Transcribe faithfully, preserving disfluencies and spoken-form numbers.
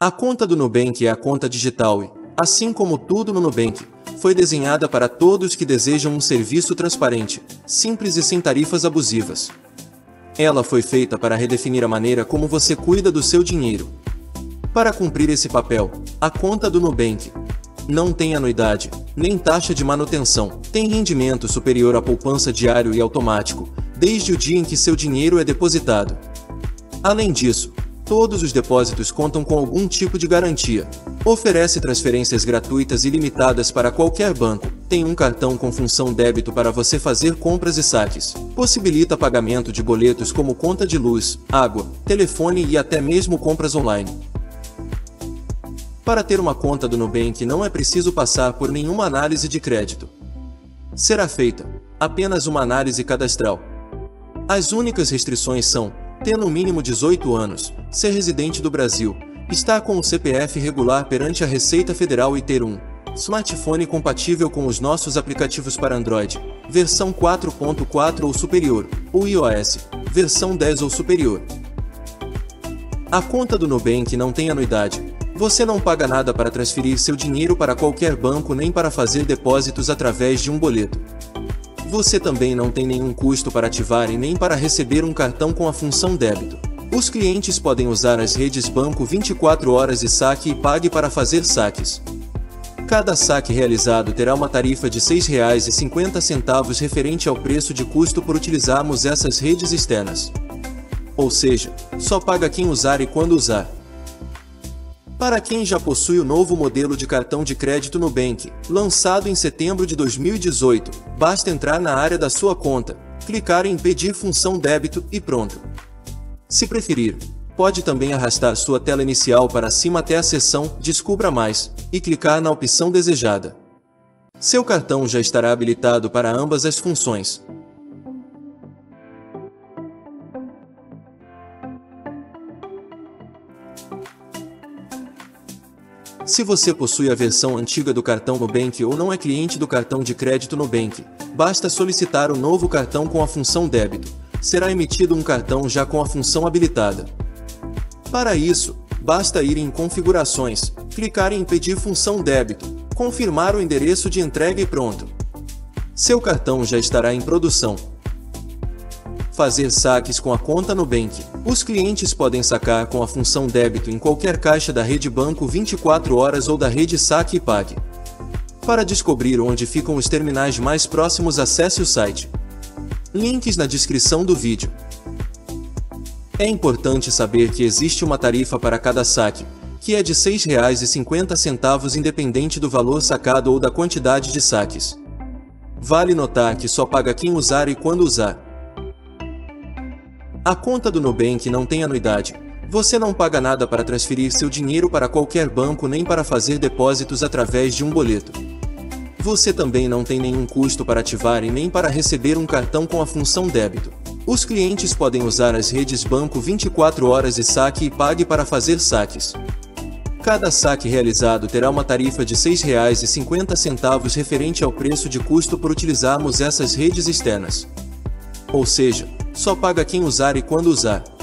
A conta do Nubank é a conta digital e, assim como tudo no Nubank, foi desenhada para todos que desejam um serviço transparente, simples e sem tarifas abusivas. Ela foi feita para redefinir a maneira como você cuida do seu dinheiro. Para cumprir esse papel, a conta do Nubank não tem anuidade, nem taxa de manutenção, tem rendimento superior à poupança diário e automático, desde o dia em que seu dinheiro é depositado. Além disso, todos os depósitos contam com algum tipo de garantia. Oferece transferências gratuitas e ilimitadas para qualquer banco. Tem um cartão com função débito para você fazer compras e saques. Possibilita pagamento de boletos como conta de luz, água, telefone e até mesmo compras online. Para ter uma conta do Nubank não é preciso passar por nenhuma análise de crédito. Será feita apenas uma análise cadastral. As únicas restrições são ter no mínimo dezoito anos, ser residente do Brasil, estar com o C P F regular perante a Receita Federal e ter um smartphone compatível com os nossos aplicativos para Android, versão quatro ponto quatro ou superior, ou iOS, versão dez ou superior. A conta do Nubank não tem anuidade. Você não paga nada para transferir seu dinheiro para qualquer banco nem para fazer depósitos através de um boleto. Você também não tem nenhum custo para ativar e nem para receber um cartão com a função débito. Os clientes podem usar as redes Banco vinte e quatro horas e Saque e Pague para fazer saques. Cada saque realizado terá uma tarifa de seis reais e cinquenta centavos referente ao preço de custo por utilizarmos essas redes externas. Ou seja, só paga quem usar e quando usar. Para quem já possui o novo modelo de cartão de crédito Nubank, lançado em setembro de dois mil e dezoito, basta entrar na área da sua conta, clicar em Pedir função débito e pronto. Se preferir, pode também arrastar sua tela inicial para cima até a seção Descubra Mais e clicar na opção desejada. Seu cartão já estará habilitado para ambas as funções. Se você possui a versão antiga do cartão Nubank ou não é cliente do cartão de crédito Nubank, basta solicitar o novo cartão com a função débito. Será emitido um cartão já com a função habilitada. Para isso, basta ir em Configurações, clicar em Pedir função débito, confirmar o endereço de entrega e pronto. Seu cartão já estará em produção. Fazer saques com a conta Nubank. Os clientes podem sacar com a função débito em qualquer caixa da rede Banco vinte e quatro horas ou da rede Saque e Pague. Para descobrir onde ficam os terminais mais próximos, acesse o site. Links na descrição do vídeo. É importante saber que existe uma tarifa para cada saque, que é de seis reais e cinquenta centavos independente do valor sacado ou da quantidade de saques. Vale notar que só paga quem usar e quando usar. A conta do Nubank não tem anuidade. Você não paga nada para transferir seu dinheiro para qualquer banco nem para fazer depósitos através de um boleto. Você também não tem nenhum custo para ativar e nem para receber um cartão com a função débito. Os clientes podem usar as redes Banco vinte e quatro horas e Saque e Pague para fazer saques. Cada saque realizado terá uma tarifa de seis reais e cinquenta centavos referente ao preço de custo por utilizarmos essas redes externas. Ou seja, só paga quem usar e quando usar.